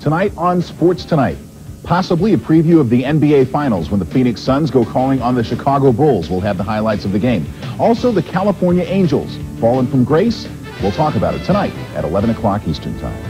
Tonight on Sports Tonight, possibly a preview of the NBA Finals when the Phoenix Suns go calling on the Chicago Bulls. We'll have the highlights of the game. Also, the California Angels, fallen from grace. We'll talk about it tonight at 11 o'clock Eastern Time.